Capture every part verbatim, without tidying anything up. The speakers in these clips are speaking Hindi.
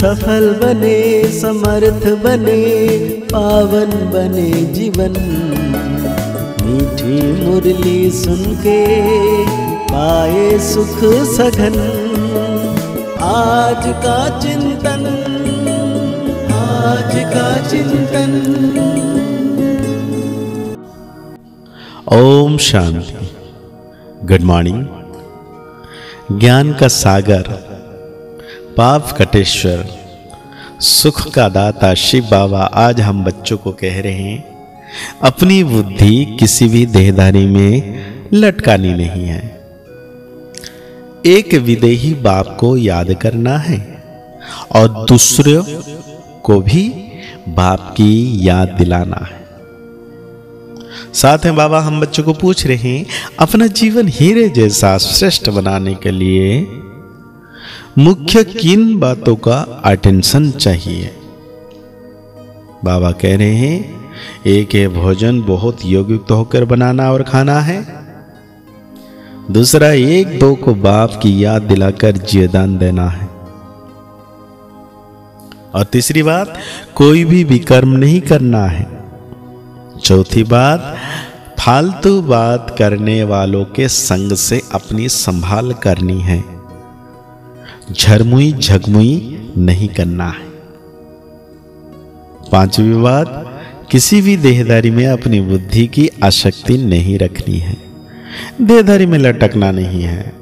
सफल बने, समर्थ बने, पावन बने जीवन। मीठी मुरली सुन के पाए सुख सघन, आज का चिंतन, आज का चिंतन। ओम शांति। Good morning. ज्ञान का सागर, पाप कटेश्वर, सुख का दाता शिव बाबा आज हम बच्चों को कह रहे हैं, अपनी बुद्धि किसी भी देहधारी में लटकानी नहीं है। एक विदेही बाप को याद करना है और दूसरे को भी बाप की याद दिलाना है। साथ में बाबा हम बच्चों को पूछ रहे हैं, अपना जीवन हीरे जैसा श्रेष्ठ बनाने के लिए मुख्य किन बातों का अटेंशन चाहिए। बाबा कह रहे हैं, एक है भोजन बहुत योगयुक्त होकर बनाना और खाना है। दूसरा, एक दो को बाप की याद दिलाकर जीवदान देना है। और तीसरी बात, कोई भी विकर्म नहीं करना है। चौथी बात, फालतू बात करने वालों के संग से अपनी संभाल करनी है, झरमुई झगमुई नहीं करना है। पांचवी बात, किसी भी देहदारी में अपनी बुद्धि की आसक्ति नहीं रखनी है, देहदारी में लटकना नहीं है।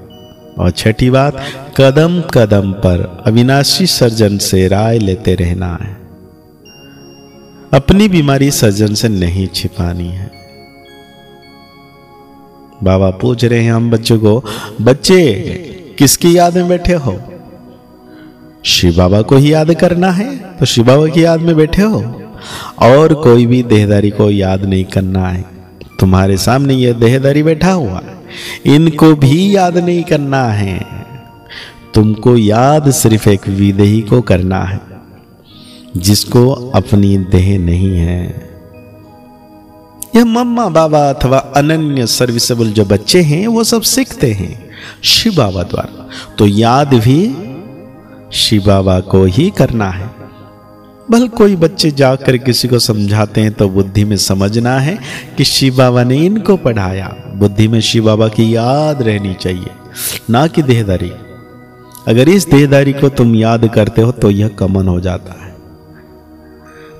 और छठी बात, कदम कदम पर अविनाशी सर्जन से राय लेते रहना है, अपनी बीमारी सर्जन से नहीं छिपानी है। बाबा पूछ रहे हैं हम बच्चों को, बच्चे किसकी याद में बैठे हो? शिव बाबा को ही याद करना है तो शिव बाबा की याद में बैठे हो, और कोई भी देहदारी को याद नहीं करना है। तुम्हारे सामने यह देहदारी बैठा हुआ, इनको भी याद नहीं करना है। तुमको याद सिर्फ एक विदेही को करना है, जिसको अपनी देह नहीं है। यह मम्मा बाबा अथवा अनन्य सर्विसेबल जो बच्चे हैं वो सब सीखते हैं शिव बाबा द्वारा, तो याद भी शिव बाबा को ही करना है। भल कोई बच्चे जाकर किसी को समझाते हैं तो बुद्धि में समझना है कि शिव बाबा ने इनको पढ़ाया। बुद्धि में शिव बाबा की याद रहनी चाहिए, ना कि देहदारी। अगर इस देहदारी को तुम याद करते हो तो यह कमन हो जाता है।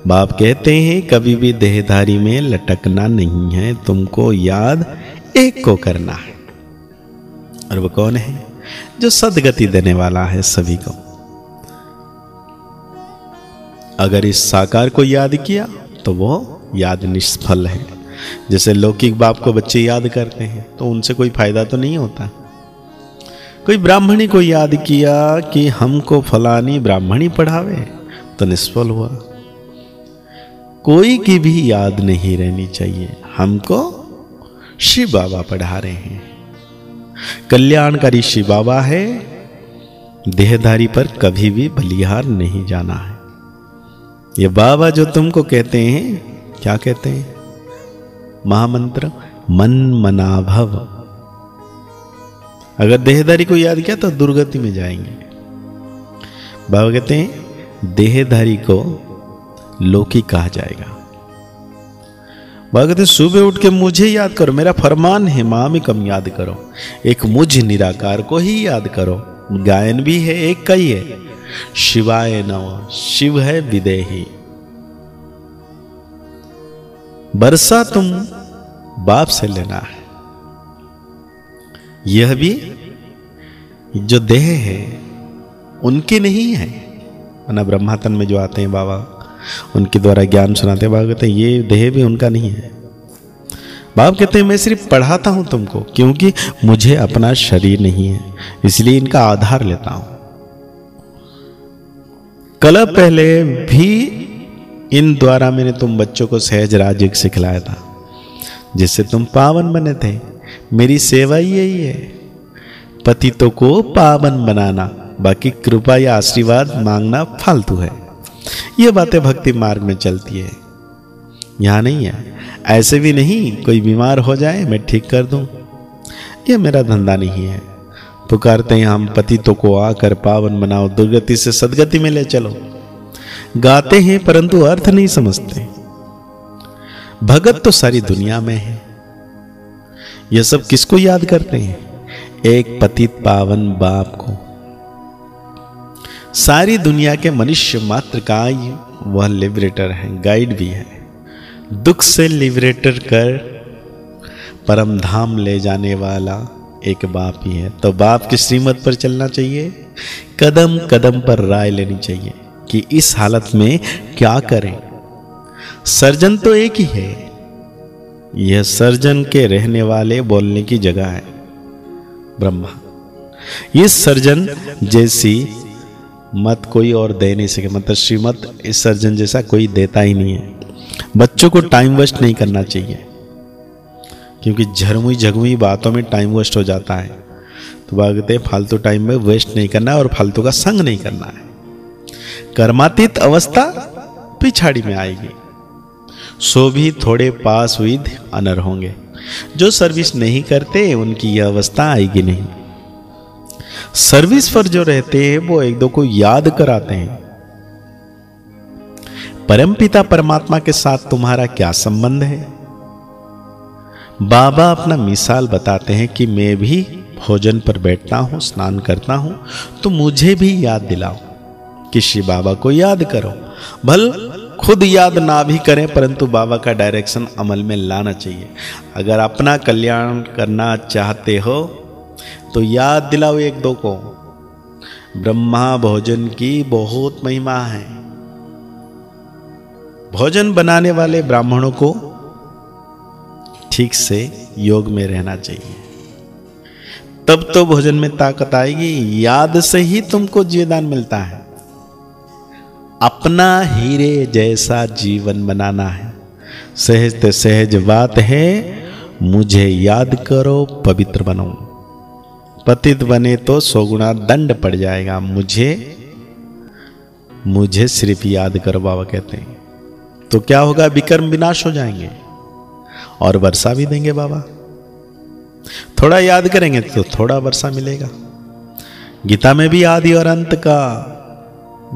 बाप कहते हैं, कभी भी देहदारी में लटकना नहीं है, तुमको याद एक को करना है। और वो कौन है? जो सदगति देने वाला है सभी को। अगर इस साकार को याद किया तो वो याद निष्फल है। जैसे लौकिक बाप को बच्चे याद करते हैं तो उनसे कोई फायदा तो नहीं होता। कोई ब्राह्मणी को याद किया कि हमको फलानी ब्राह्मणी पढ़ावे तो निष्फल हुआ। कोई की भी याद नहीं रहनी चाहिए, हमको शिव बाबा पढ़ा रहे हैं। कल्याणकारी शिव बाबा है, देहधारी पर कभी भी बलिहार नहीं जाना है। ये बाबा जो तुमको कहते हैं, क्या कहते हैं? महामंत्र, मन मनाभव। अगर देहधारी को याद किया तो दुर्गति में जाएंगे। बाबा कहते हैं, देहधारी को लोकी कहा जाएगा। बाबा कहते, सुबह उठ के मुझे याद करो, मेरा फरमान है मामी कम याद करो, एक मुझ निराकार को ही याद करो। गायन भी है, एक का ही है, शिवाय नमः। शिव है विदेही। बरसा तुम बाप से लेना है। यह भी जो देह है उनके नहीं है, वरना ब्रह्मातन में जो आते हैं बाबा उनके द्वारा ज्ञान सुनाते। बाबा कहते हैं, ये देह भी उनका नहीं है। बाप कहते हैं, मैं सिर्फ पढ़ाता हूं तुमको, क्योंकि मुझे अपना शरीर नहीं है, इसलिए इनका आधार लेता हूं। कल पहले भी इन द्वारा मैंने तुम बच्चों को सहज राजयोग सिखलाया था, जिससे तुम पावन बने थे। मेरी सेवा यही है, पतितों को पावन बनाना, बाकी कृपा या आशीर्वाद मांगना फालतू है। ये बातें भक्ति मार्ग में चलती है, यहाँ नहीं है। ऐसे भी नहीं कोई बीमार हो जाए मैं ठीक कर दूं, ये मेरा धंधा नहीं है। पुकारते हैं हम पतितों को आकर पावन बनाओ, दुर्गति से सदगति में ले चलो। गाते हैं परंतु अर्थ नहीं समझते। भगत तो सारी दुनिया में है, यह सब किसको याद करते हैं? एक पतित पावन बाप को। सारी दुनिया के मनुष्य मात्र का वह लिबरेटर है, गाइड भी है। दुख से लिबरेटर कर परम धाम ले जाने वाला एक बाप ही है। तो बाप की श्रीमत पर चलना चाहिए, कदम कदम पर राय लेनी चाहिए कि इस हालत में क्या करें। सर्जन तो एक ही है, यह सर्जन के रहने वाले बोलने की जगह है ब्रह्मा। इस सर्जन जैसी मत कोई और दे नहीं सके, मतलब श्रीमत इस सर्जन जैसा कोई देता ही नहीं है। बच्चों को टाइम वेस्ट नहीं करना चाहिए, क्योंकि झरमुई झगमुई बातों में टाइम वेस्ट हो जाता है। तो भागते फालतू टाइम में वेस्ट नहीं करना और फालतू का संग नहीं करना है। कर्मातीत अवस्था पिछाड़ी में आएगी, सो भी थोड़े पास विद अनर होंगे। जो सर्विस नहीं करते उनकी यह अवस्था आएगी नहीं। सर्विस पर जो रहते हैं वो एक दो को याद कराते हैं। परमपिता परमात्मा के साथ तुम्हारा क्या संबंध है? बाबा अपना मिसाल बताते हैं कि मैं भी भोजन पर बैठता हूं, स्नान करता हूं, तो मुझे भी याद दिलाओ। किसी बाबा को याद करो, भल खुद याद ना भी करें, परंतु बाबा का डायरेक्शन अमल में लाना चाहिए। अगर अपना कल्याण करना चाहते हो तो याद दिलाओ एक दो को। ब्रह्मा भोजन की बहुत महिमा है। भोजन बनाने वाले ब्राह्मणों को ठीक से योग में रहना चाहिए, तब तो भोजन में ताकत आएगी। याद से ही तुमको जीवदान मिलता है। अपना हीरे जैसा जीवन बनाना है। सहज ते सहज बात है, मुझे याद करो, पवित्र बनो। पतित बने तो सौ गुना दंड पड़ जाएगा। मुझे मुझे सिर्फ याद करो, बाबा कहते हैं। तो क्या होगा? विकर्म विनाश हो जाएंगे और वर्षा भी देंगे बाबा। थोड़ा याद करेंगे तो थोड़ा वर्षा मिलेगा। गीता में भी आदि और अंत का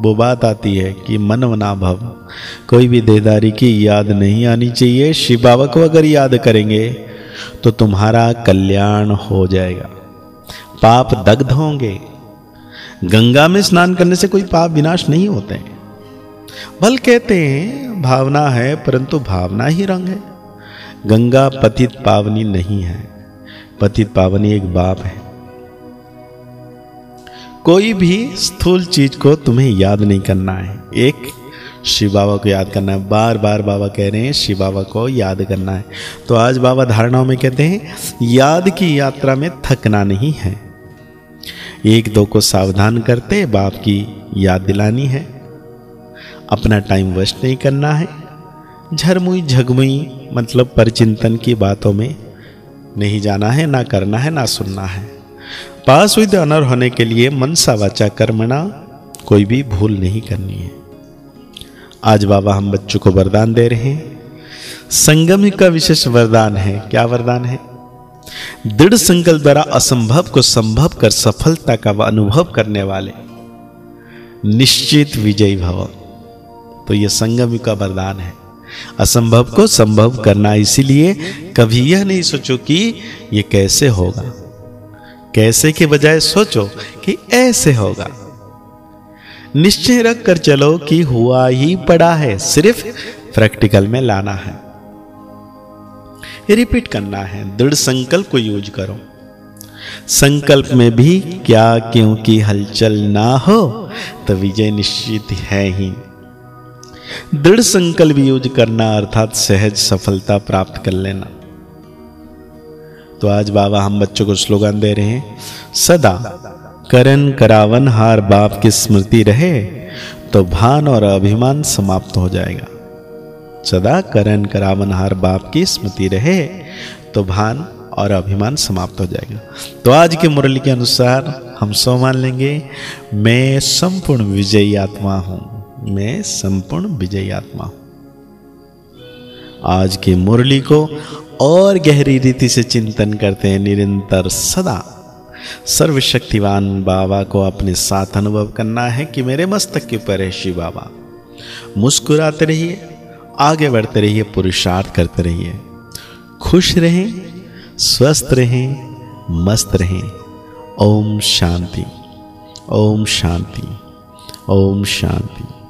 वो बात आती है कि मन मना भव, कोई भी देहदारी की याद नहीं आनी चाहिए। शिव बाबा को अगर याद करेंगे तो तुम्हारा कल्याण हो जाएगा, पाप दग्ध होंगे। गंगा में स्नान करने से कोई पाप विनाश नहीं होते। भल कहते हैं भावना है, परंतु भावना ही रंग है। गंगा पतित पावनी नहीं है, पतित पावनी एक बाप है। कोई भी स्थूल चीज को तुम्हें याद नहीं करना है, एक शिव बाबा को याद करना है। बार बार बाबा कह रहे हैं शिव बाबा को याद करना है। तो आज बाबा धारणाओं में कहते हैं याद की यात्रा में थकना नहीं है। एक दो को सावधान करते बाप की याद दिलानी है। अपना टाइम वेस्ट नहीं करना है। झरमुई झगमुई मतलब परचिंतन की बातों में नहीं जाना है, ना करना है, ना सुनना है। पास विद अनर होने के लिए मनसा वाचा कर्मणा, कोई भी भूल नहीं करनी है। आज बाबा हम बच्चों को वरदान दे रहे हैं। संगम का विशेष वरदान है। क्या वरदान है? दृढ़ संकल्प द्वारा असंभव को संभव कर सफलता का अनुभव करने वाले निश्चित विजयी भव। तो यह संगम का वरदान है, असंभव को संभव करना। इसीलिए कभी यह नहीं सोचो कि यह कैसे होगा, कैसे के बजाय सोचो कि ऐसे होगा। निश्चय रख कर चलो कि हुआ ही पड़ा है, सिर्फ प्रैक्टिकल में लाना है, रिपीट करना है। दृढ़ संकल्प को यूज करो। संकल्प में भी क्या क्यों की हलचल ना हो तो विजय निश्चित है ही। दृढ़ संकल्प यूज करना अर्थात सहज सफलता प्राप्त कर लेना। तो आज बाबा हम बच्चों को स्लोगन दे रहे हैं, सदा करन करावन हार बाप की स्मृति रहे तो भान और अभिमान समाप्त हो जाएगा। सदा करन करावन हार बाप की स्मृति रहे तो भान और अभिमान समाप्त हो जाएगा। तो आज की मुरली के अनुसार हम सो मान लेंगे, मैं संपूर्ण विजयी आत्मा हूँ, मैं संपूर्ण विजयी आत्मा हूँ। आज की मुरली को और गहरी रीति से चिंतन करते हैं निरंतर सदा। सर्वशक्तिवान बाबा को अपने साथ अनुभव करना है कि मेरे मस्तक के ऊपर है शिव बाबा। मुस्कुराते रहिए, आगे बढ़ते रहिए, पुरुषार्थ करते रहिए, खुश रहें, स्वस्थ रहें, मस्त रहें। ओम शांति, ओम शांति, ओम शांति।